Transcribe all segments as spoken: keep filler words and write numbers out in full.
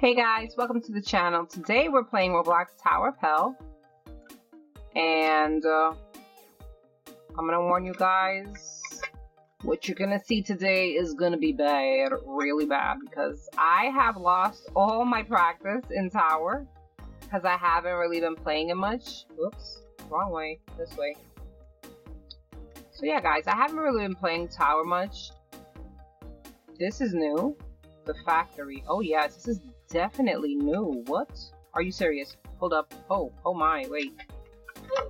Hey guys, welcome to the channel. Today we're playing Roblox Tower of Hell. And uh, I'm gonna warn you guys, what you're gonna see today is gonna be bad, really bad, because I have lost all my practice in Tower, because I haven't really been playing it much. Oops, wrong way, this way. So yeah guys, I haven't really been playing Tower much. This is new. The factory. Oh yes, this is definitely new. What? Are you serious? Hold up. Oh, oh my, wait.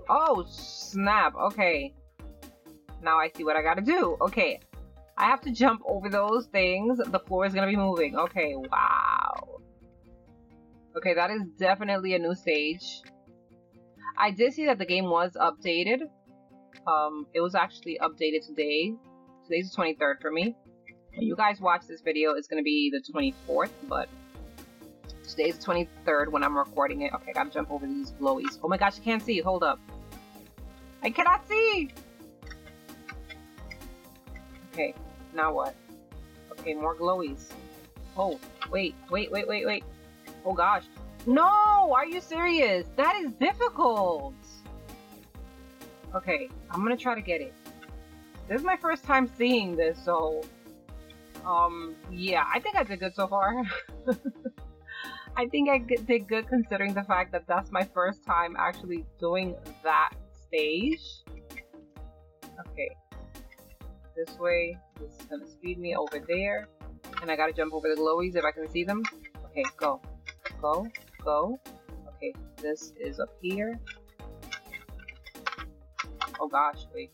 Oh, snap. Okay. Now I see what I gotta do. Okay. I have to jump over those things. The floor is gonna be moving. Okay, wow. Okay, that is definitely a new stage. I did see that the game was updated. Um, it was actually updated today. Today's the twenty-third for me. When you guys watch this video, it's gonna be the twenty-fourth, but today's the twenty-third when I'm recording it. Okay, I gotta jump over these blowies. Oh my gosh, I can't see. Hold up. I cannot see! Okay, now what? Okay, more glowies. Oh, wait, wait, wait, wait, wait. Oh gosh. No! Are you serious? That is difficult! Okay, I'm gonna try to get it. This is my first time seeing this, so... Um, yeah, I think I did good so far. I think I did good considering the fact that that's my first time actually doing that stage. Okay. This way. This is gonna speed me over there. And I gotta jump over the glowies if I can see them. Okay, go. Go. Go. Okay, this is up here. Oh gosh, wait.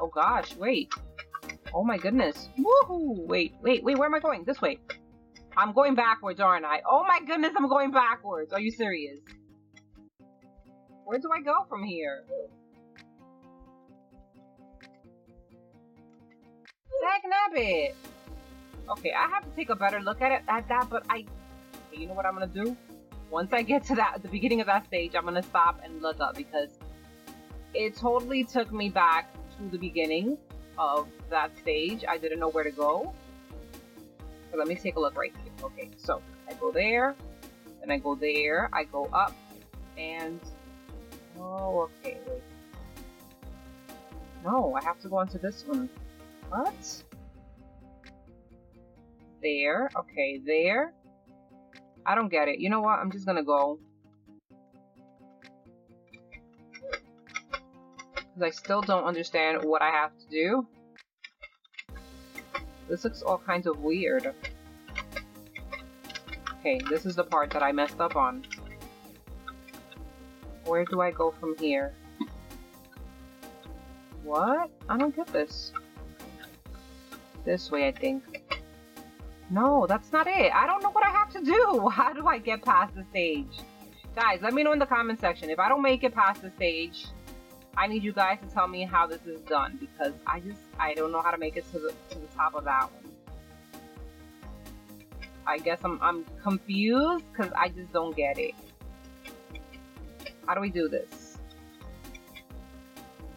Oh gosh, wait. Oh my goodness. Woohoo! Wait, wait, wait, where am I going? This way. I'm going backwards, aren't I? Oh my goodness, I'm going backwards. Are you serious? Where do I go from here? Dagnabbit! Okay, I have to take a better look at it at that, but I you know what I'm gonna do? Once I get to that the beginning of that stage, I'm gonna stop and look up because it totally took me back to the beginning of that stage. I didn't know where to go. So let me take a look right here. Okay, so I go there, then I go there, I go up, and oh, okay, wait. No, I have to go onto this one. What? There, okay, there. I don't get it. You know what? I'm just gonna go. Because I still don't understand what I have to do. This looks all kinds of weird. Okay, this is the part that I messed up on. Where do I go from here? What? I don't get this. This way, I think. No, that's not it. I don't know what I have to do. How do I get past the stage? Guys, let me know in the comment section. If I don't make it past the stage, I need you guys to tell me how this is done, because I just, I don't know how to make it to the, to the top of that one. I guess I'm, I'm confused, because I just don't get it. How do we do this?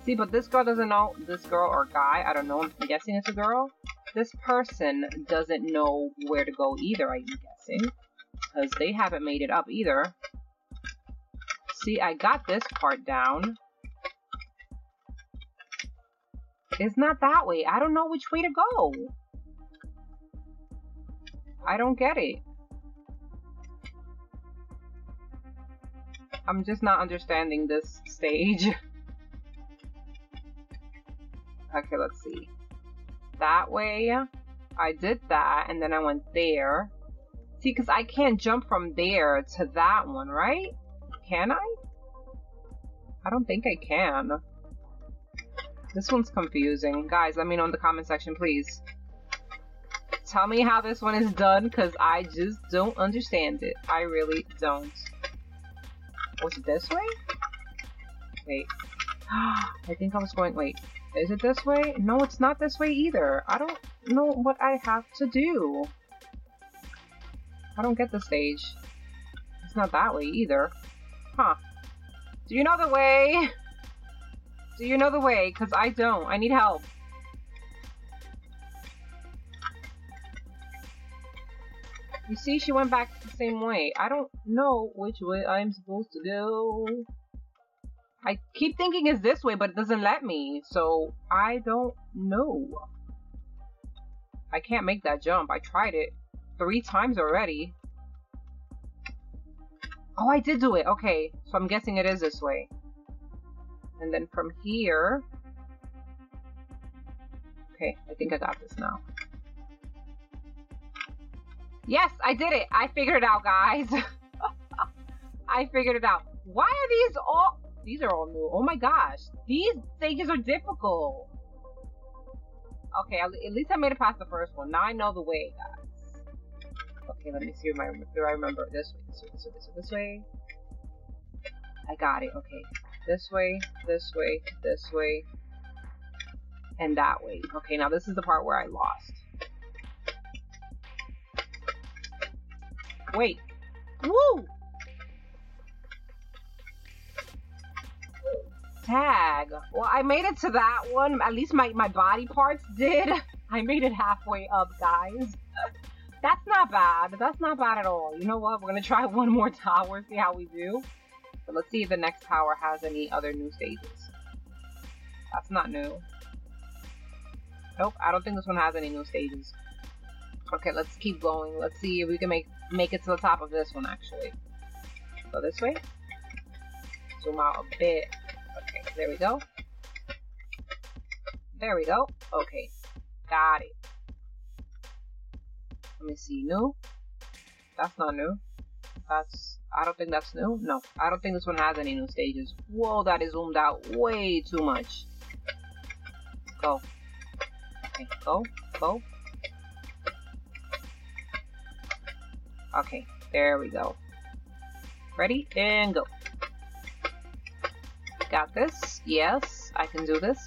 See, but this girl doesn't know, this girl or guy, I don't know, I'm guessing it's a girl. This person doesn't know where to go either, I'm guessing, because they haven't made it up either. See, I got this part down. It's not that way. I don't know which way to go. I don't get it. I'm just not understanding this stage. Okay, let's see. That way, I did that, and then I went there. See, because I can't jump from there to that one, right? Can I? I don't think I can. This one's confusing. Guys, let me know in the comment section, please. Tell me how this one is done, because I just don't understand it. I really don't. Was it this way? Wait. I think I was going... Wait. Is it this way? No, it's not this way either. I don't know what I have to do. I don't get the stage. It's not that way either. Huh. Do you know the way? Do you know the way? Because I don't. I need help. You see, she went back the same way. I don't know which way I'm supposed to go. I keep thinking it's this way, but it doesn't let me, so I don't know. I can't make that jump. I tried it three times already. Oh, I did do it. Okay, so I'm guessing it is this way. And then from here... Okay, I think I got this now. Yes, I did it. I figured it out, guys. I figured it out. Why are these all... These are all new. Oh my gosh. These stages are difficult. Okay, at least I made it past the first one. Now I know the way, guys. Okay, let me see if I remember. Do I remember? This way, this way, this way, this way, this way. I got it. Okay. This way, this way, this way, and that way. Okay, now this is the part where I lost. Wait. Woo! Tag. Well, I made it to that one. At least my, my body parts did. I made it halfway up, guys. That's not bad. That's not bad at all. You know what? We're going to try one more tower, see how we do. So let's see if the next tower has any other new stages. That's not new. Nope, I don't think this one has any new stages. Okay, let's keep going. Let's see if we can make, make it to the top of this one, actually. Go this way. Zoom out a bit. Okay, there we go. There we go. Okay, got it. Let me see. New? That's not new. That's... I don't think that's new. No, I don't think this one has any new stages. Whoa, that is zoomed out way too much. Go. Okay, go. Go. Okay, there we go. Ready? And go. Got this. Yes, I can do this.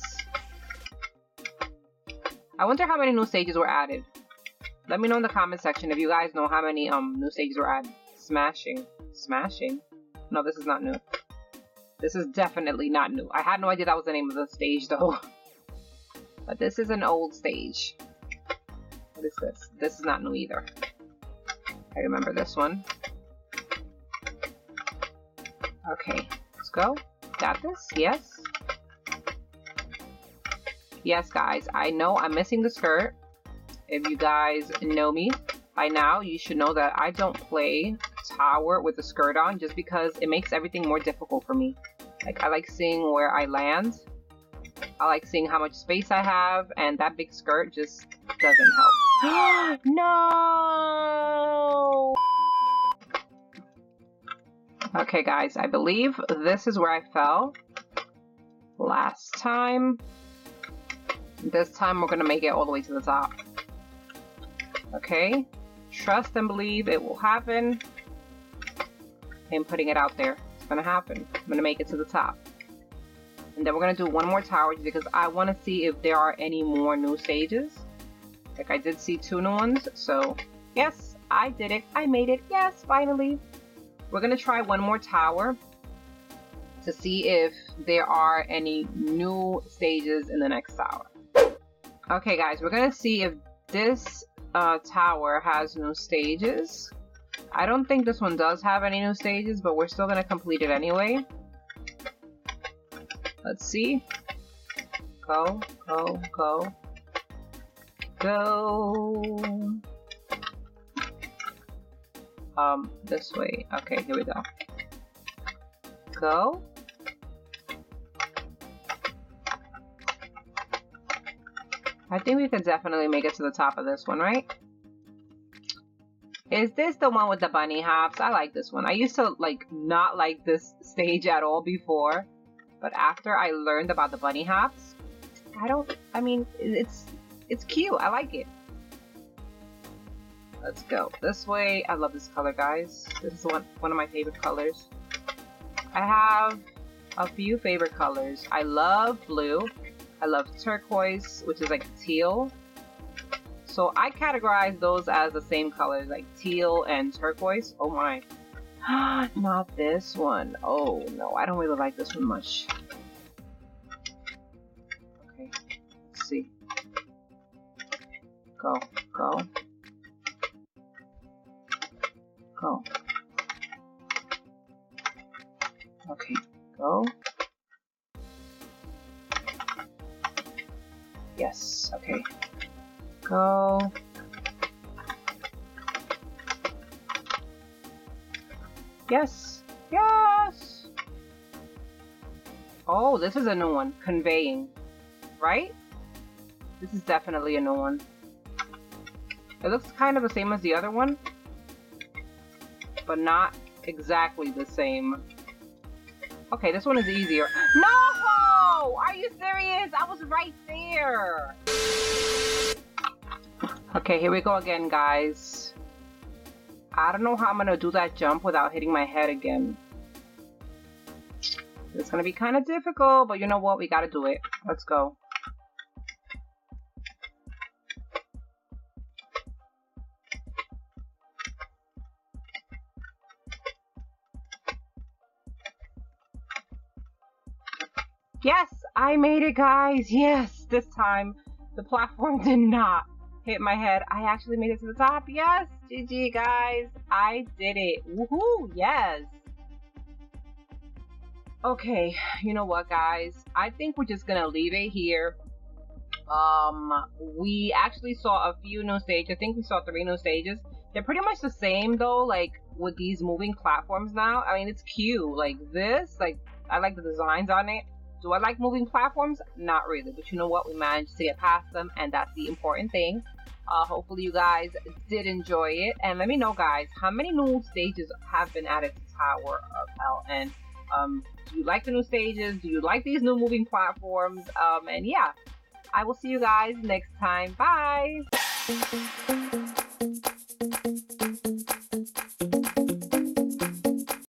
I wonder how many new stages were added. Let me know in the comment section if you guys know how many um new stages were added. Smashing. Smashing? No, this is not new. This is definitely not new. I had no idea that was the name of the stage, though. But this is an old stage. What is this? This is not new either. I remember this one. Okay, let's go. Got this? Yes. Yes, guys. I know I'm missing the skirt. If you guys know me by now, you should know that I don't play tower with the skirt on just because it makes everything more difficult for me. Like, I like seeing where I land. I like seeing how much space I have, and that big skirt just doesn't help. No! Okay, guys, I believe this is where I fell last time. This time we're gonna make it all the way to the top. Okay, trust and believe it will happen. I'm putting it out there. It's gonna happen. I'm gonna make it to the top. And then we're gonna do one more tower because I wanna see if there are any more new stages. Like, I did see two new ones, so yes, I did it. I made it. Yes, finally. We're gonna try one more tower to see if there are any new stages in the next tower. Okay, guys, we're gonna see if this uh, tower has new stages. I don't think this one does have any new stages, but we're still going to complete it anyway. Let's see. Go, go, go. Go. Um, this way. Okay, here we go. Go. I think we can definitely make it to the top of this one, right? Is this the one with the bunny hops? I like this one. I used to, like, not like this stage at all before. But after I learned about the bunny hops, I don't... I mean, it's it's cute. I like it. Let's go this way. I love this color, guys. This is one, one of my favorite colors. I have a few favorite colors. I love blue. I love turquoise, which is like teal. So I categorize those as the same colors, like teal and turquoise. Oh my. Not this one. Oh no, I don't really like this one much. Okay, let's see. Go, go. go. Okay, go. Yes, okay. Go. Yes, yes! Oh, this is a new one. Conveying. Right? This is definitely a new one. It looks kind of the same as the other one, but not exactly the same. Okay, this one is easier. No! Are you serious? I was right there! Okay, here we go again, guys. I don't know how I'm gonna do that jump without hitting my head again. It's gonna be kind of difficult, but you know what? We gotta do it. Let's go. Yes! I made it, guys! Yes! This time, the platform did not hit my head. I actually made it to the top. Yes! G G, guys! I did it! Woohoo! Yes! Okay, you know what, guys? I think we're just gonna leave it here. Um, we actually saw a few new stages. I think we saw three new stages. They're pretty much the same, though, like, with these moving platforms now. I mean, it's cute. Like, this, like, I like the designs on it. Do I like moving platforms? Not really, but you know what? We managed to get past them, and that's the important thing. Uh, hopefully you guys did enjoy it, and let me know, guys, how many new stages have been added to Tower of Hell, and um, do you like the new stages? Do you like these new moving platforms? Um, and yeah, I will see you guys next time. Bye!